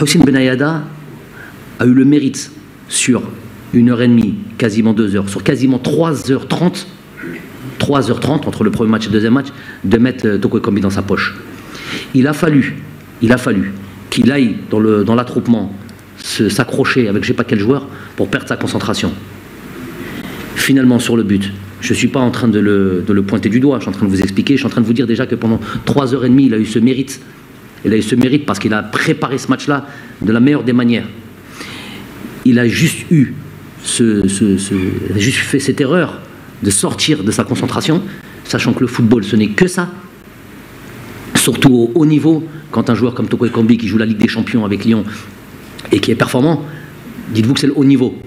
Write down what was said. Haoussine Benayada a eu le mérite, sur 1h30, quasiment 2h, sur quasiment 3h30, 3h30 entre le premier match et le deuxième match, de mettre Toko Ekambi dans sa poche. Il a fallu qu'il aille dans l'attroupement, s'accrocher avec je ne sais pas quel joueur pour perdre sa concentration. Finalement, sur le but, je ne suis pas en train de le pointer du doigt, je suis en train de vous expliquer, je suis en train de vous dire déjà que pendant 3h30, il a eu ce mérite. Il a eu ce mérite parce qu'il a préparé ce match-là de la meilleure des manières. Il a juste eu il a juste fait cette erreur de sortir de sa concentration, sachant que le football, ce n'est que ça. Surtout au haut niveau, quand un joueur comme Toko Ekambi qui joue la Ligue des Champions avec Lyon et qui est performant, dites-vous que c'est le haut niveau.